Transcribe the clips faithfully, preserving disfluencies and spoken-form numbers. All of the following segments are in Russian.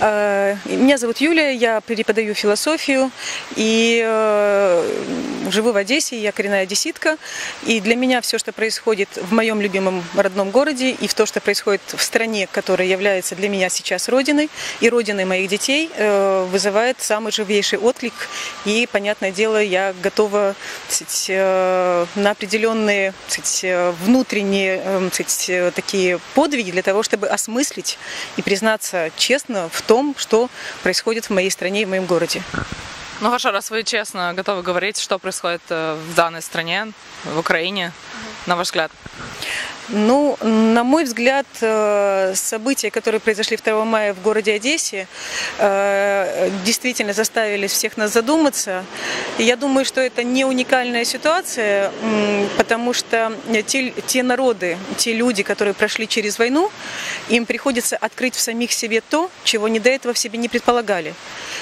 Меня зовут Юлия, я преподаю философию и живу в Одессе, я коренная одесситка. И для меня все, что происходит в моем любимом родном городе и в то, что происходит в стране, которая является для меня сейчас родиной и родиной моих детей, вызывает самый живейший отклик. И, понятное дело, я готова кстати, на определенные кстати, внутренние кстати, такие подвиги для того, чтобы осмыслить и признаться честно в том, что происходит в моей стране и в моем городе. Ну хорошо, раз вы честно готовы говорить, что происходит в данной стране, в Украине, на ваш взгляд? Ну, на мой взгляд, события, которые произошли второго мая в городе Одессе, действительно заставили всех нас задуматься. Я думаю, что это не уникальная ситуация, потому что те, те народы, те люди, которые прошли через войну, им приходится открыть в самих себе то, чего они до этого в себе не предполагали.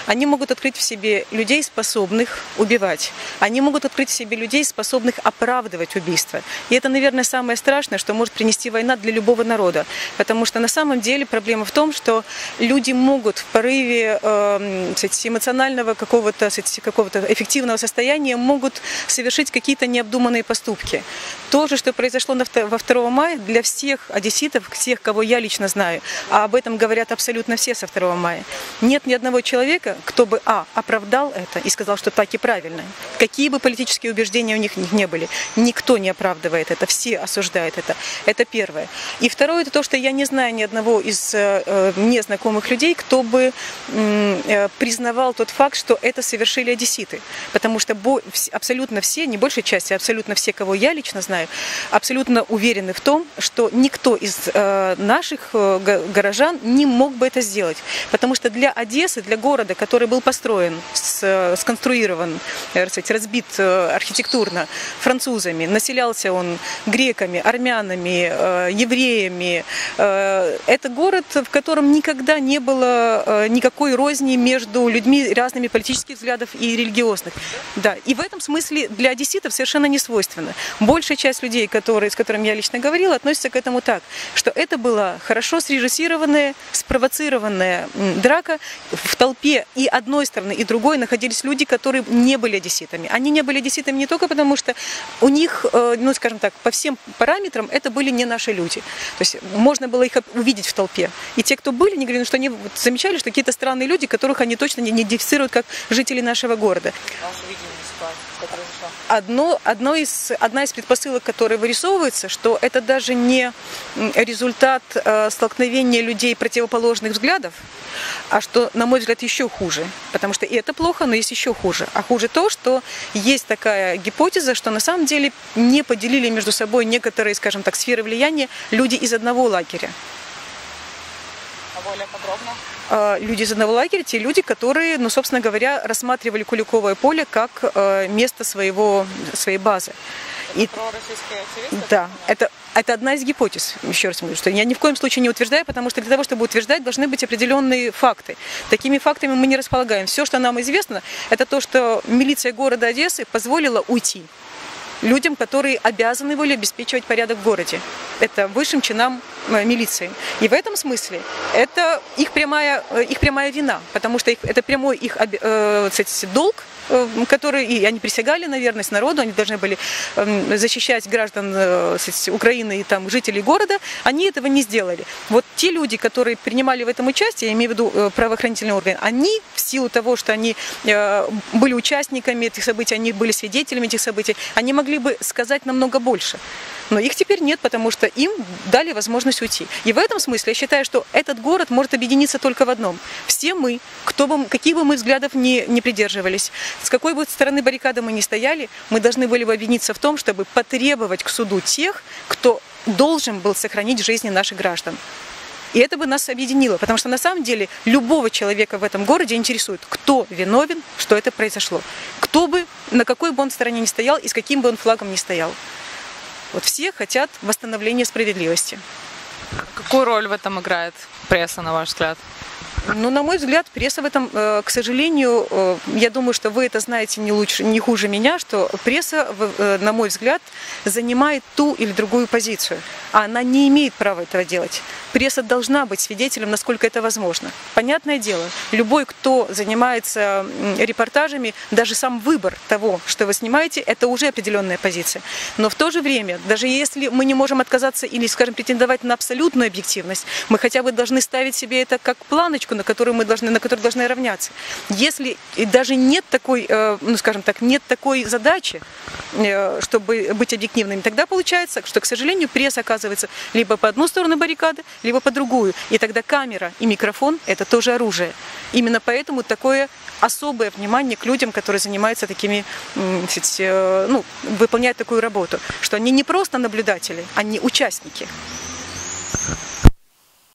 Они могут открыть в себе людей, способных убивать. Они могут открыть в себе людей, способных оправдывать убийства. И это, наверное, самое страшное, что может принести война для любого народа. Потому что на самом деле проблема в том, что люди могут в порыве э, эмоционального какого-то какого-то эффективного состояния могут совершить какие-то необдуманные поступки. То же, что произошло во второго мая, для всех одесситов, всех, кого я лично знаю, а об этом говорят абсолютно все со второго мая, нет ни одного человека, кто бы а. оправдал это и сказал, что так и правильно. Какие бы политические убеждения у них не были, никто не оправдывает это, все осуждают это. Это первое. И второе, это то, что я не знаю ни одного из э, незнакомых людей, кто бы э, признавал тот факт, что это совершили одесситы. Потому что бо, абсолютно все, не большей части, абсолютно все, кого я лично знаю, абсолютно уверены в том, что никто из э, наших э, горожан не мог бы это сделать. Потому что для Одессы, для города, который был построен, с, сконструирован, э, разбит э, архитектурно французами, населялся он греками, армянами, евреями. Это город, в котором никогда не было никакой розни между людьми разными политических взглядов и религиозных. Да. И в этом смысле для одесситов совершенно не свойственно. Большая часть людей, которые, с которыми я лично говорила, относятся к этому так, что это была хорошо срежиссированная, спровоцированная драка. В толпе и одной стороны, и другой находились люди, которые не были одесситами. Они не были одесситами не только потому, что у них, ну скажем так, по всем параметрам это были не наши люди. То есть можно было их увидеть в толпе. И те, кто были, они говорили, что они замечали, что какие-то странные люди, которых они точно не идентифицируют как жители нашего города. Одно, одно из, одна из предпосылок, которые вырисовывается, что это даже не результат э, столкновения людей противоположных взглядов, а что, на мой взгляд, еще хуже. Потому что и это плохо, но есть еще хуже. А хуже то, что есть такая гипотеза, что на самом деле не поделили между собой некоторые, скажем так, сферы влияния люди из одного лагеря. А более подробно? Люди из одного лагеря, те люди, которые, ну, собственно говоря, рассматривали Куликовое поле как место своего, своей базы. И, да, это, это одна из гипотез, еще раз говорю, что я ни в коем случае не утверждаю, потому что для того, чтобы утверждать, должны быть определенные факты. Такими фактами мы не располагаем. Все, что нам известно, это то, что милиция города Одессы позволила уйти людям, которые обязаны были обеспечивать порядок в городе. Это высшим чинам милиции. И в этом смысле это их прямая, их прямая вина, потому что их, это прямой их э, кстати, долг, которые, и они присягали на верность народу, они должны были защищать граждан Украины и там жителей города, они этого не сделали. Вот те люди, которые принимали в этом участие, я имею в виду правоохранительные органы, они в силу того, что они были участниками этих событий, они были свидетелями этих событий, они могли бы сказать намного больше. Но их теперь нет, потому что им дали возможность уйти. И в этом смысле я считаю, что этот город может объединиться только в одном. Все мы, кто бы, каких бы мы взглядов ни, ни придерживались, с какой бы стороны баррикады мы ни стояли, мы должны были бы объединиться в том, чтобы потребовать к суду тех, кто должен был сохранить жизни наших граждан. И это бы нас объединило, потому что на самом деле любого человека в этом городе интересует, кто виновен, что это произошло. Кто бы, на какой бы он стороне ни стоял и с каким бы он флагом ни стоял. Вот все хотят восстановления справедливости. Какую роль в этом играет пресса, на ваш взгляд? Ну, на мой взгляд, пресса в этом, к сожалению, я думаю, что вы это знаете не лучше, не хуже меня, что пресса, на мой взгляд, занимает ту или другую позицию. А она не имеет права этого делать. Пресса должна быть свидетелем, насколько это возможно. Понятное дело, любой, кто занимается репортажами, даже сам выбор того, что вы снимаете, это уже определенная позиция. Но в то же время, даже если мы не можем отказаться или, скажем, претендовать на абсолютную объективность, мы хотя бы должны ставить себе это как планочку, на которую мы должны, на которую должны равняться. Если даже нет такой, ну, скажем так, нет такой задачи, чтобы быть объективными, тогда получается, что, к сожалению, пресса оказывается либо по одну сторону баррикады, либо по другую. И тогда камера и микрофон – это тоже оружие. Именно поэтому такое особое внимание к людям, которые занимаются такими, ну, выполняют такую работу, что они не просто наблюдатели, они участники.